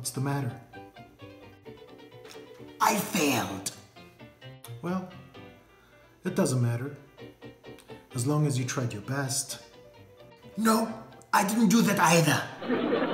What's the matter? I failed. Well, it doesn't matter. As long as you tried your best. No, I didn't do that either.